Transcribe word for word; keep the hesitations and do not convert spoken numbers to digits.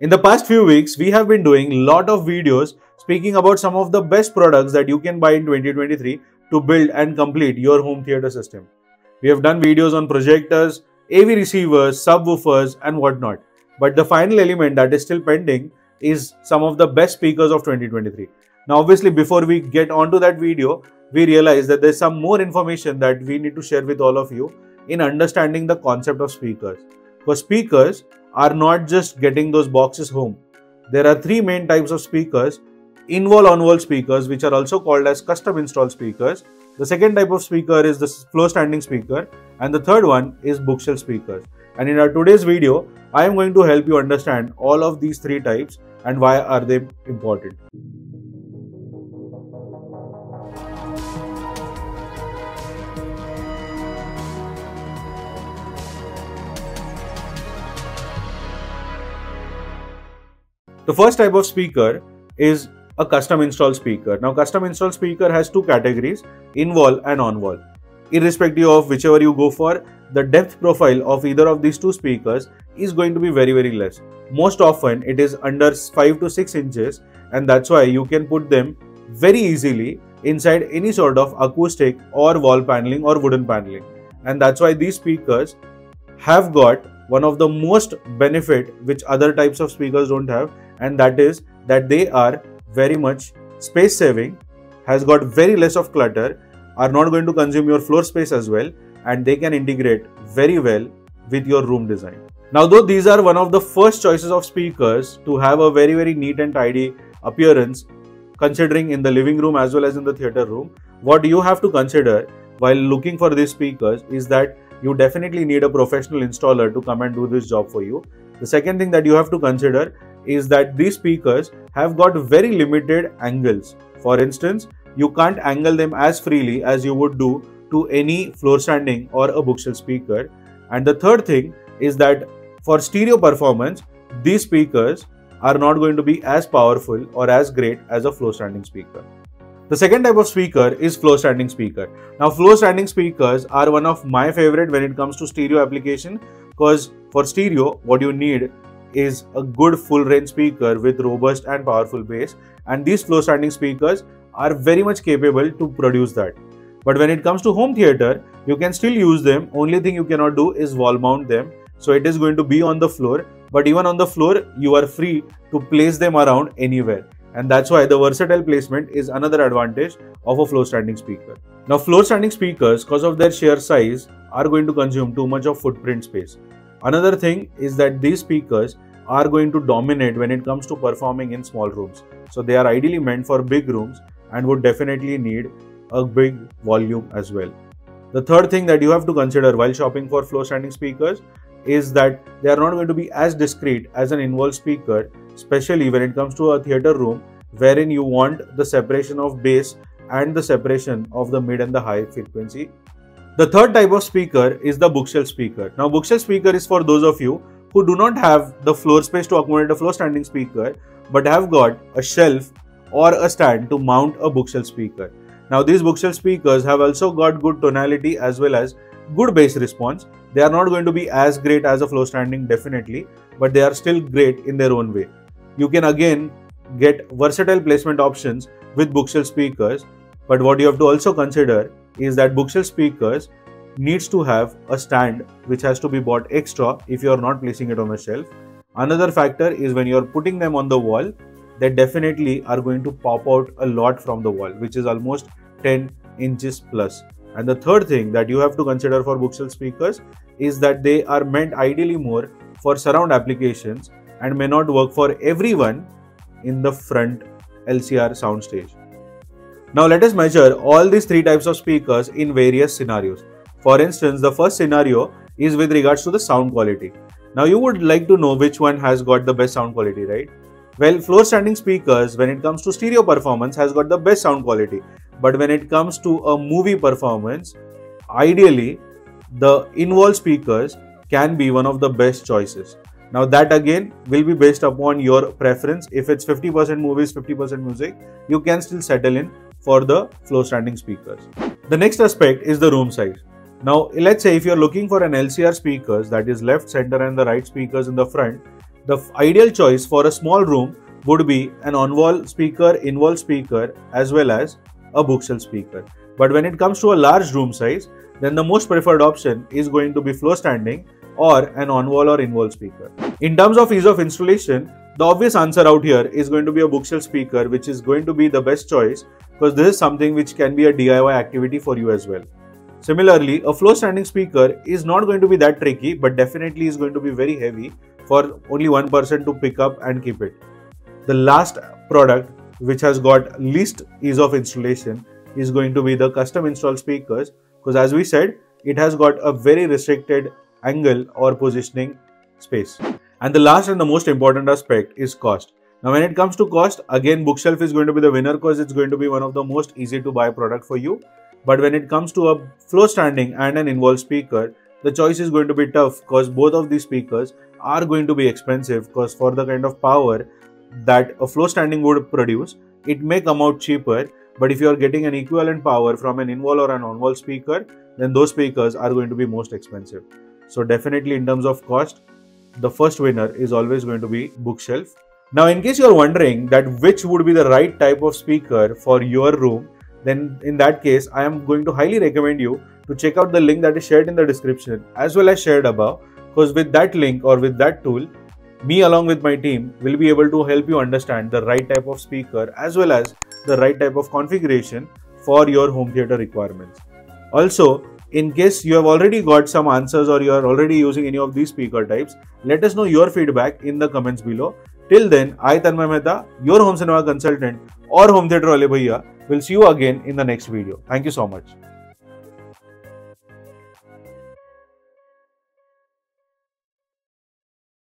In the past few weeks, we have been doing a lot of videos speaking about some of the best products that you can buy in twenty twenty-three to build and complete your home theater system. We have done videos on projectors, A V receivers, subwoofers and whatnot. But the final element that is still pending is some of the best speakers of twenty twenty-three. Now obviously before we get onto that video, we realize that there's some more information that we need to share with all of you in understanding the concept of speakers. Because speakers are not just getting those boxes home. There are three main types of speakers: in-wall, on-wall speakers, which are also called as custom install speakers. The second type of speaker is the floor standing speaker, and the third one is bookshelf speakers. And in our today's video, I am going to help you understand all of these three types and why are they important. The first type of speaker is a custom install speaker. Now, custom install speaker has two categories, in-wall and on-wall. Irrespective of whichever you go for, the depth profile of either of these two speakers is going to be very, very less. Most often, it is under five to six inches, and that's why you can put them very easily inside any sort of acoustic or wall paneling or wooden paneling. And that's why these speakers have got one of the most benefit which other types of speakers don't have, and that is that they are very much space saving, has got very less of clutter, are not going to consume your floor space as well, and they can integrate very well with your room design. Now, though these are one of the first choices of speakers to have a very, very neat and tidy appearance, considering in the living room as well as in the theater room, what you have to consider while looking for these speakers is that you definitely need a professional installer to come and do this job for you. The second thing that you have to consider is that these speakers have got very limited angles. For instance, you can't angle them as freely as you would do to any floor standing or a bookshelf speaker. And the third thing is that for stereo performance, these speakers are not going to be as powerful or as great as a floor standing speaker. The second type of speaker is floor standing speaker. Now, floor standing speakers are one of my favorite when it comes to stereo application, because for stereo, what you need is a good full range speaker with robust and powerful bass, and these floor standing speakers are very much capable to produce that. But when it comes to home theater, you can still use them. Only thing you cannot do is wall mount them. So it is going to be on the floor, but even on the floor, you are free to place them around anywhere. And that's why the versatile placement is another advantage of a floor standing speaker. Now, floor standing speakers, because of their sheer size, are going to consume too much of footprint space. Another thing is that these speakers are going to dominate when it comes to performing in small rooms. So they are ideally meant for big rooms and would definitely need a big volume as well. The third thing that you have to consider while shopping for floor standing speakers is that they are not going to be as discreet as an in-wall speaker, especially when it comes to a theater room wherein you want the separation of bass and the separation of the mid and the high frequency. The third type of speaker is the bookshelf speaker. Now, bookshelf speaker is for those of you who do not have the floor space to accommodate a floor standing speaker but have got a shelf or a stand to mount a bookshelf speaker. Now, these bookshelf speakers have also got good tonality as well as good bass response. They are not going to be as great as a floor standing definitely, but they are still great in their own way. You can again get versatile placement options with bookshelf speakers, but what you have to also consider is that bookshelf speakers needs to have a stand which has to be bought extra if you are not placing it on a shelf. Another factor is when you are putting them on the wall, they definitely are going to pop out a lot from the wall, which is almost ten inches plus. And the third thing that you have to consider for bookshelf speakers is that they are meant ideally more for surround applications and may not work for everyone in the front L C R soundstage. Now let us measure all these three types of speakers in various scenarios. For instance, the first scenario is with regards to the sound quality. Now you would like to know which one has got the best sound quality, right? Well, floor standing speakers, when it comes to stereo performance, has got the best sound quality. But when it comes to a movie performance, ideally, the in-wall speakers can be one of the best choices. Now that again will be based upon your preference. If it's fifty percent movies, fifty percent music, you can still settle in for the floor standing speakers. The next aspect is the room size. Now, let's say if you're looking for an L C R speakers, that is left, center and the right speakers in the front, The ideal choice for a small room would be an on-wall speaker, in-wall speaker, as well as a bookshelf speaker. But when it comes to a large room size, then the most preferred option is going to be floor standing or an on-wall or in-wall speaker. In terms of ease of installation, the obvious answer out here is going to be a bookshelf speaker, which is going to be the best choice because this is something which can be a D I Y activity for you as well. Similarly, a floor standing speaker is not going to be that tricky, but definitely is going to be very heavy for only one person to pick up and keep it. The last product which has got least ease of installation is going to be the custom installed speakers, because as we said, it has got a very restricted angle or positioning space. And the last and the most important aspect is cost. Now when it comes to cost, again bookshelf is going to be the winner because it's going to be one of the most easy to buy product for you. But when it comes to a floor standing and an in-wall speaker, the choice is going to be tough because both of these speakers are going to be expensive, because for the kind of power that a floor standing would produce, it may come out cheaper. But if you are getting an equivalent power from an in-wall or an on-wall speaker, then those speakers are going to be most expensive. So definitely in terms of cost, the first winner is always going to be bookshelf. Now in case you are wondering that which would be the right type of speaker for your room, then in that case I am going to highly recommend you to check out the link that is shared in the description as well as shared above, because with that link or with that tool, me along with my team will be able to help you understand the right type of speaker as well as the right type of configuration for your home theater requirements. Also, in case you have already got some answers or you are already using any of these speaker types, let us know your feedback in the comments below. Till then, I Tanmay Mehta, your home cinema consultant or home theater wale bhaiya, will see you again in the next video. Thank you so much.